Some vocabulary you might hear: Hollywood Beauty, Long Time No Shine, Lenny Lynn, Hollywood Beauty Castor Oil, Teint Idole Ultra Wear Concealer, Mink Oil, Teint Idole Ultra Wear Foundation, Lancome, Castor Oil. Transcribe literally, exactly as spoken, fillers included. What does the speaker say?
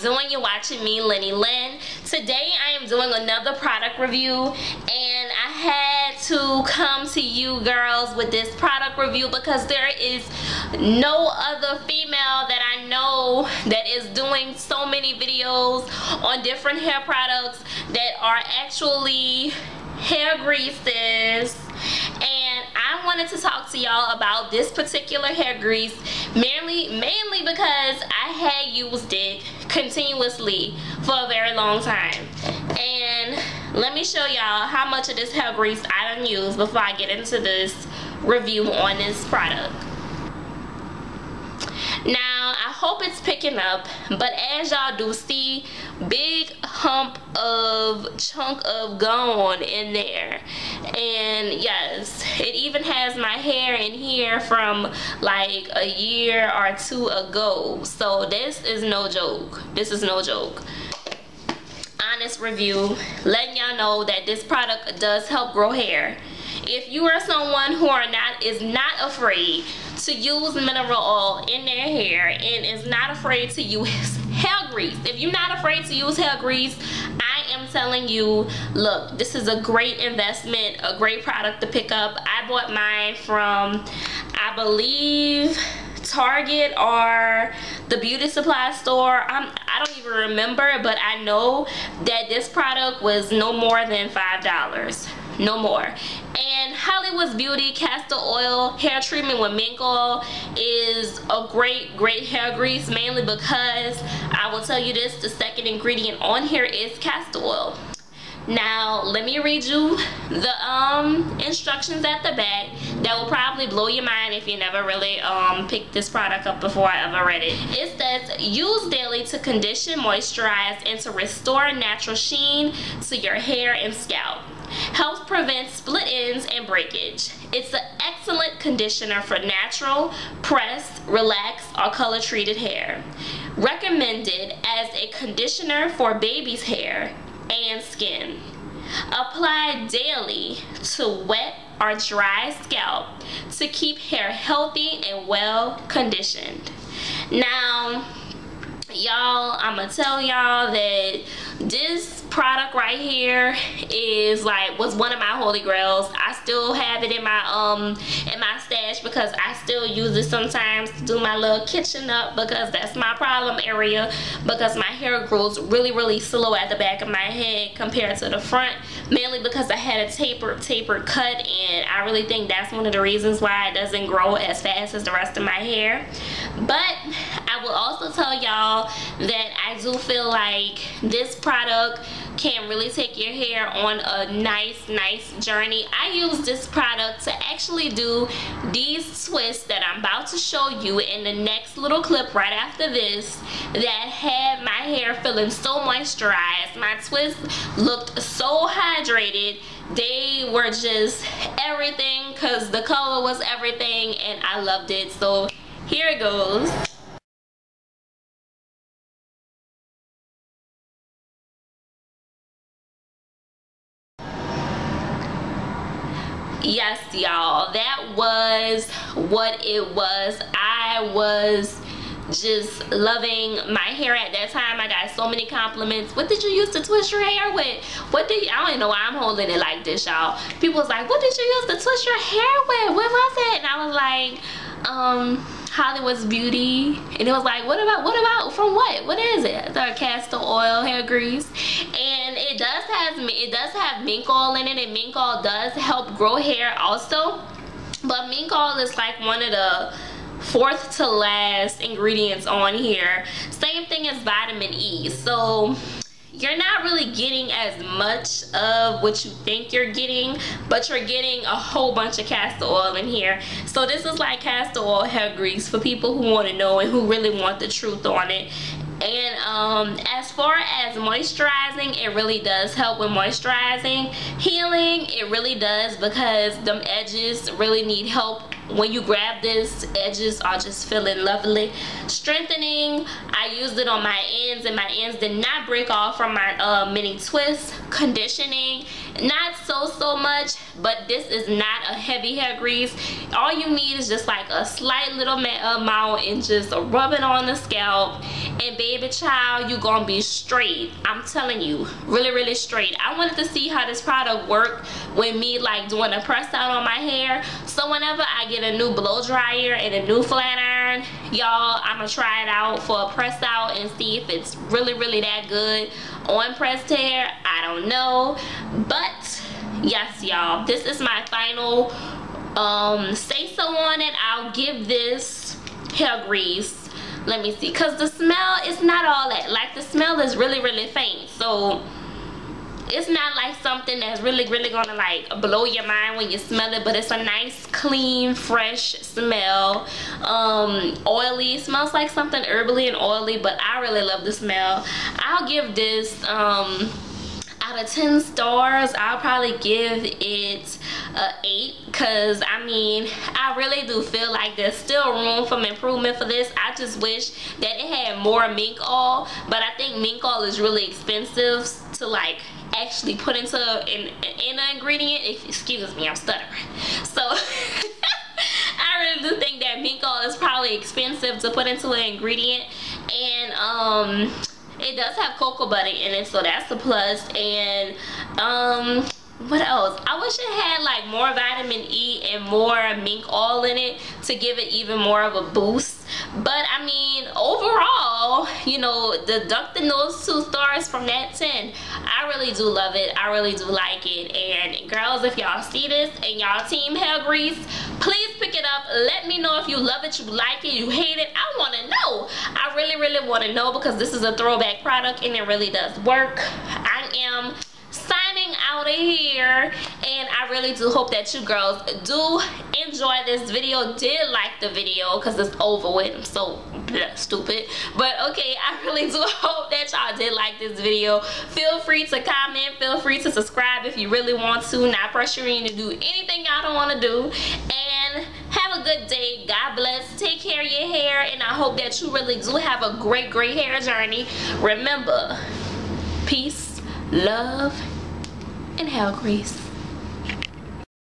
doing? You're watching me, Lenny Lynn. Today I am doing another product review, and I had to come to you girls with this product review because there is no other female that I know that is doing so many videos on different hair products that are actually hair greases. And I wanted to talk to y'all about this particular hair grease mainly mainly because I had used it continuously for a very long time. And let me show y'all how much of this hair grease I done used before I get into this review on this product. Now, I hope it's picking up, but as y'all do see, big hump of chunk of gone in there. And yes, it even has my hair in here from like a year or two ago. So this is no joke. This is no joke. Honest review, letting y'all know that this product does help grow hair. If you are someone who are not is not afraid to use mineral oil in their hair and is not afraid to use hair grease, if you're not afraid to use hair grease, I am telling you, look, this is a great investment, a great product to pick up. I bought mine from, I believe, Target or the beauty supply store. I'm, I don't even remember, but I know that this product was no more than five dollars. No more. And Hollywood Beauty Castor Oil hair treatment with mink oil is a great, great hair grease, mainly because I will tell you this, the second ingredient on here is castor oil. Now, let me read you the um, instructions at the back that will probably blow your mind if you never really um, picked this product up before I ever read it. It says, use daily to condition, moisturize, and to restore natural sheen to your hair and scalp. Helps prevent split ends and breakage. It's an excellent conditioner for natural, pressed, relaxed, or color-treated hair. Recommended as a conditioner for baby's hair and skin. Apply daily to wet or dry scalp to keep hair healthy and well conditioned. Now, y'all, I'm gonna tell y'all that this product right here is like was one of my holy grails. I still have it in my um in my stash because I still use it sometimes to do my little kitchen up, because that's my problem area, because my hair grows really really slow at the back of my head compared to the front, mainly because I had a tapered tapered cut, and I really think that's one of the reasons why it doesn't grow as fast as the rest of my hair. But I will also tell y'all that I do feel like this product can really take your hair on a nice nice journey. I use this product to actually do these twists that I'm about to show you in the next little clip right after this, that had my hair feeling so moisturized. My twists looked so hydrated, they were just everything because the color was everything, and I loved it. So here it goes. Yes, y'all, that was what it was. I was just loving my hair at that time. I got so many compliments. What did you use to twist your hair with? What did you, I don't even know why I'm holding it like this, y'all. People was like, what did you use to twist your hair with? What was it? And I was like, um, Hollywood's Beauty. And it was like, what about, what about, from what? What is it? The castor oil hair grease. And it does have, it does have mink oil in it, and mink oil does help grow hair also. But mink oil is like one of the fourth to last ingredients on here. Same thing as vitamin E. So you're not really getting as much of what you think you're getting, but you're getting a whole bunch of castor oil in here. So this is like castor oil hair grease for people who want to know and who really want the truth on it. And um, as far as moisturizing, it really does help with moisturizing. Healing, it really does, because them edges really need help. When you grab this, edges are just feeling lovely. Strengthening, I used it on my ends and my ends did not break off from my uh, mini twists. Conditioning, Not so so much, but this is not a heavy hair grease. All you need is just like a slight little amount and just rub it on the scalp, and baby child, you gonna be straight. I'm telling you, really really straight. I wanted to see how this product worked with me like doing a press out on my hair, so whenever I get a new blow dryer and a new flat iron, y'all, I'm gonna try it out for a press out and see if it's really really that good on pressed hair. I don't know, but yes y'all, this is my final um say so on it. I'll give this hair grease, let me see, because the smell is not all that, like the smell is really really faint, so it's not like something that's really really gonna like blow your mind when you smell it, but it's a nice clean fresh smell. Um oily, smells like something herbally and oily, but I really love the smell. I'll give this um out of ten stars. I'll probably give it a eight, because I mean, I really do feel like there's still room for improvement for this. I just wish that it had more mink oil, but I think mink oil is really expensive to like actually put into an, in an ingredient. If, excuse me, I'm stuttering. So I really do think that mink oil is probably expensive to put into an ingredient, and um it does have cocoa butter in it, so that's a plus. And um what else, I wish it had like more vitamin E and more mink oil in it to give it even more of a boost. But I mean, overall, you know, deducting those two stars from that ten, I really do love it. I really do like it. And girls, if y'all see this and y'all team hair grease, please pick it up. Let me know if you love it, you like it, you hate it. I want to know. I really really want to know, because this is a throwback product and it really does work. I am signing out of here, and I really do hope that you girls do enjoy this video, did like the video, because it's over with. I'm so stupid, but okay, I really do hope that y'all did like this video. Feel free to comment, feel free to subscribe if you really want to, not pressuring you to do anything y'all don't want to do. And have a good day, God bless, take care of your hair, and I hope that you really do have a great great hair journey. Remember, peace, love, and hair grease.